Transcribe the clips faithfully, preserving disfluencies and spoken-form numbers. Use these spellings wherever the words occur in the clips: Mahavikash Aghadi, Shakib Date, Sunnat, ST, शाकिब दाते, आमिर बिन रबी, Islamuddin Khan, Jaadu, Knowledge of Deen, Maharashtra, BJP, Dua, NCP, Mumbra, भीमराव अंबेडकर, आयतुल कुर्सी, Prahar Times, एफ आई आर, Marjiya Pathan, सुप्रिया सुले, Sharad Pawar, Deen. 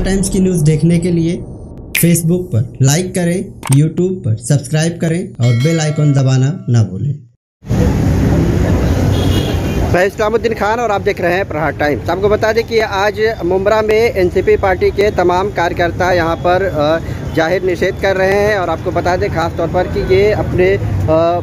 प्रहार टाइम्स की न्यूज़ देखने के लिए फेसबुक पर लाइक करें, यूट्यूब पर सब्सक्राइब करें और बेल आइकॉन दबाना ना भूलें। मैं इस्लामुद्दीन खान और आप देख रहे हैं प्रहार टाइम्स। आपको बता दें कि आज मुंब्रा में एनसीपी पार्टी के तमाम कार्यकर्ता यहाँ पर जाहिर निषेध कर रहे हैं और आपको बता दें खास तौर पर कि ये अपने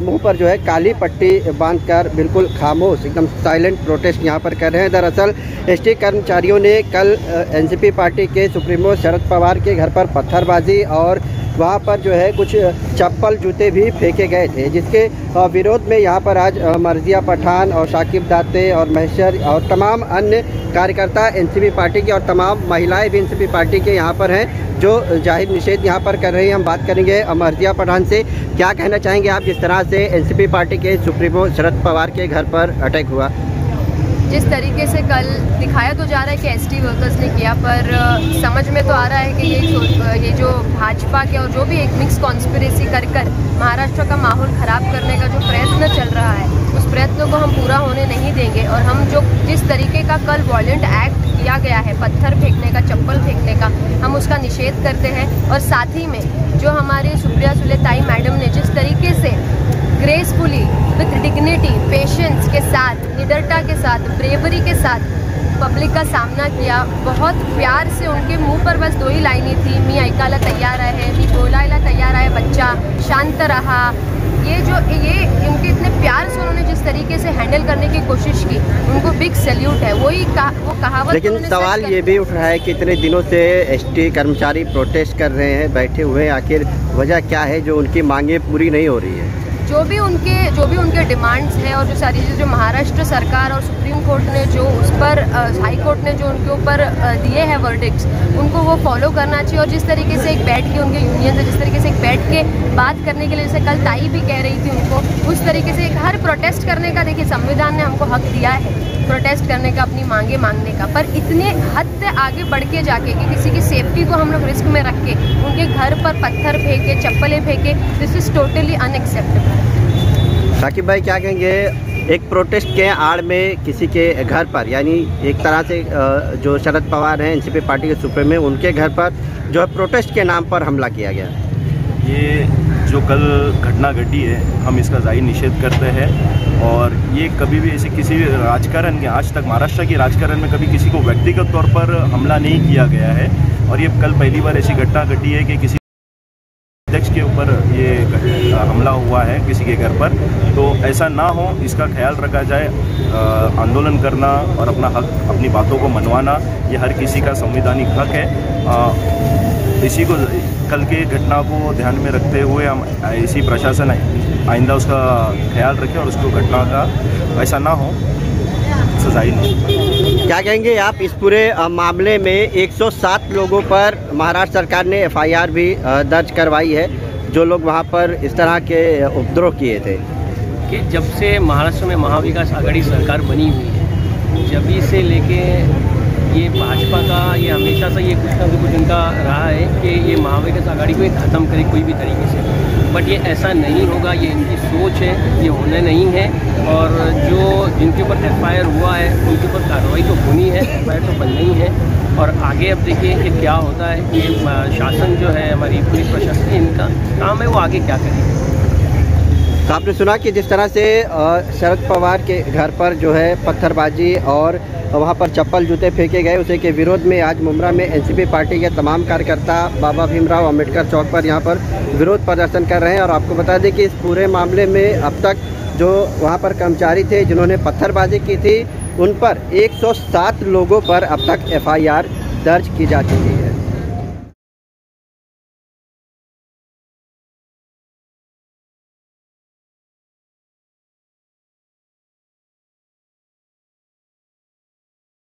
मुंह पर जो है काली पट्टी बांधकर बिल्कुल खामोश एकदम साइलेंट प्रोटेस्ट यहाँ पर कर रहे हैं। दरअसल एसटी कर्मचारियों ने कल एनसीपी पार्टी के सुप्रीमो शरद पवार के घर पर पत्थरबाजी और वहाँ पर जो है कुछ चप्पल जूते भी फेंके गए थे, जिसके विरोध में यहाँ पर आज मर्जिया पठान और शाकिब दाते और महेशर और तमाम अन्य कार्यकर्ता एनसीपी पार्टी के और तमाम महिलाएं भी एनसीपी पार्टी के यहाँ पर हैं जो जाहिर निषेध यहाँ पर कर रही हैं। हम बात करेंगे मर्जिया पठान से, क्या कहना चाहेंगे आप जिस तरह से एनसीपी पार्टी के सुप्रीमो शरद पवार के घर पर अटैक हुआ? जिस तरीके से कल दिखाया तो जा रहा है कि एसटी वर्कर्स ने किया, पर समझ में तो आ रहा है कि ये ये जो भाजपा के और जो भी एक मिक्स कॉन्स्पिरेसी कर कर महाराष्ट्र का माहौल ख़राब करने का जो प्रयत्न चल रहा है उस प्रयत्न को हम पूरा होने नहीं देंगे। और हम जो जिस तरीके का कल वायलेंट एक्ट किया गया है, पत्थर फेंकने का, चप्पल फेंकने का, हम उसका निषेध करते हैं। और साथ ही में जो हमारे सुप्रिया सुले ताई मैडम ने जिस तरीके से ग्रेसफुली विथ डिग्निटी पेशेंस के साथ, निडरता के साथ, ब्रेवरी के साथ पब्लिक का सामना किया, बहुत प्यार से, उनके मुंह पर बस दो ही लाइनें थी, मी ऐकायला तैयार आहे, मी बोलायला तैयार आहे बच्चा, शांत रहा। ये जो ये इनके इतने प्यार से उन्होंने जिस तरीके से हैंडल करने की कोशिश की, उनको बिग सैल्यूट है। वही कहा, वो कहावत। लेकिन सवाल ये भी उठ रहा है कि इतने दिनों से एसटी कर्मचारी प्रोटेस्ट कर रहे हैं, बैठे हुए हैं, आखिर वजह क्या है जो उनकी मांगें पूरी नहीं हो रही है? जो भी उनके जो भी उनके डिमांड्स हैं और जो सारी चीज़ें जो महाराष्ट्र सरकार और सुप्रीम कोर्ट ने जो उस पर हाई कोर्ट ने जो उनके ऊपर दिए हैं वर्डिक्ट्स, उनको वो फॉलो करना चाहिए। और जिस तरीके से एक बैठ के उनके यूनियन से जिस तरीके से एक बैठ के बात करने के लिए, जैसे कल ताई भी कह रही थी उनको, उस तरीके से एक हर प्रोटेस्ट करने का, देखिए संविधान ने हमको हक दिया है प्रोटेस्ट करने का, अपनी मांगे मांगने का, पर इतने हद तक आगे बढ़ के जाके कि किसी की सेफ्टी को हम लोग रिस्क में रख के उनके घर पर पत्थर फेंके, चप्पलें फेंके, this is totally unacceptable. Shakib भाई, क्या कहेंगे एक प्रोटेस्ट के आड़ में किसी के घर पर, यानी एक तरह से जो शरद पवार हैं एनसीपी पार्टी के सुप्रीमो में, उनके घर पर जो है प्रोटेस्ट के नाम पर हमला किया गया? ये जो कल घटना घटी है हम इसका जाहिर निषेध करते हैं और ये कभी भी ऐसे किसी राजकारण के, आज तक महाराष्ट्र के राजकारण में कभी किसी को व्यक्तिगत तौर पर हमला नहीं किया गया है। और ये कल पहली बार ऐसी घटना घटी है कि किसी अध्यक्ष के ऊपर ये हमला हुआ है किसी के घर पर, तो ऐसा ना हो इसका ख्याल रखा जाए। आंदोलन करना और अपना हक, अपनी बातों को मनवाना, ये हर किसी का संवैधानिक हक है। आ, इसी को कल के घटना को ध्यान में रखते हुए हम इसी प्रशासन आइंदा उसका ख्याल रखें और उसको घटना का ऐसा ना हो सजाई नहीं। क्या कहेंगे आप इस पूरे मामले में एक सौ सात लोगों पर महाराष्ट्र सरकार ने एफ आई आर भी दर्ज करवाई है जो लोग वहां पर इस तरह के उपद्रव किए थे? कि जब से महाराष्ट्र में महाविकास आघाड़ी सरकार बनी हुई है, जब से लेके ये भाजपा का ये हमेशा से ये कुछ ना कुछ उनका रहा है कि ये महाविकास आघाड़ी को ख़त्म करे कोई भी तरीके से, बट ये ऐसा नहीं होगा, ये इनकी सोच है, ये होने नहीं है। और जो जिनके ऊपर एफ आई आर हुआ है उनके ऊपर कार्रवाई तो होनी है, एफ आई आर तो बननी है। और आगे अब देखिए कि क्या होता है, ये शासन जो है हमारी पुलिस प्रशासन इनका काम है, वो आगे क्या करेंगे। तो आपने सुना कि जिस तरह से शरद पवार के घर पर जो है पत्थरबाजी और वहाँ पर चप्पल जूते फेंके गए, उसी के विरोध में आज मुंब्रा में एनसीपी पार्टी के तमाम कार्यकर्ता बाबा भीमराव अंबेडकर चौक पर यहाँ पर विरोध प्रदर्शन कर रहे हैं। और आपको बता दें कि इस पूरे मामले में अब तक जो वहाँ पर कर्मचारी थे जिन्होंने पत्थरबाजी की थी उन पर एक सौ सात लोगों पर अब तक एफ आई आर दर्ज की जा चुकी है।